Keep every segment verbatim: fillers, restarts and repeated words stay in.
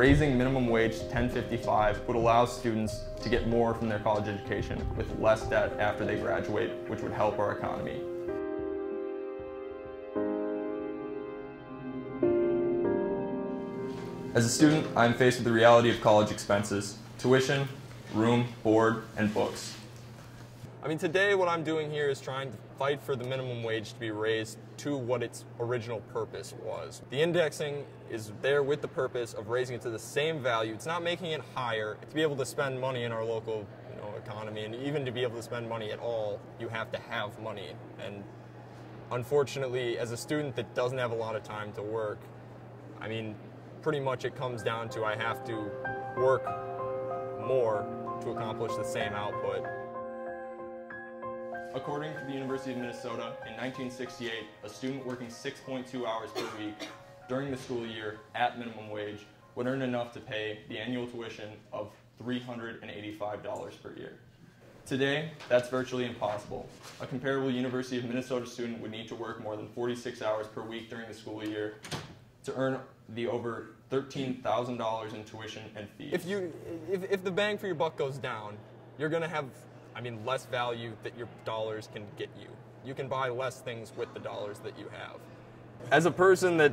raising minimum wage to ten fifty-five would allow students to get more from their college education with less debt after they graduate, which would help our economy. As a student, I'm faced with the reality of college expenses: tuition, room, board, and books. I mean, today what I'm doing here is trying to fight for the minimum wage to be raised to what its original purpose was. The indexing is there with the purpose of raising it to the same value. It's not making it higher. To be able to spend money in our local, you know, economy, and even to be able to spend money at all, you have to have money. And unfortunately, as a student that doesn't have a lot of time to work, I mean, pretty much it comes down to I have to work more to accomplish the same output. According to the University of Minnesota, in nineteen sixty-eight, a student working six point two hours per week during the school year at minimum wage would earn enough to pay the annual tuition of three hundred eighty-five dollars per year. Today, that's virtually impossible. A comparable University of Minnesota student would need to work more than forty-six hours per week during the school year to earn the over thirteen thousand dollars in tuition and fees. If, you, if, if the bang for your buck goes down, you're going to have, I mean, less value that your dollars can get you. You can buy less things with the dollars that you have. As a person that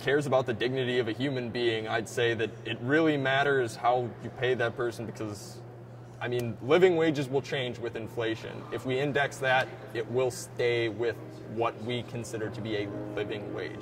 cares about the dignity of a human being, I'd say that it really matters how you pay that person, because, I mean, living wages will change with inflation. If we index that, it will stay with what we consider to be a living wage.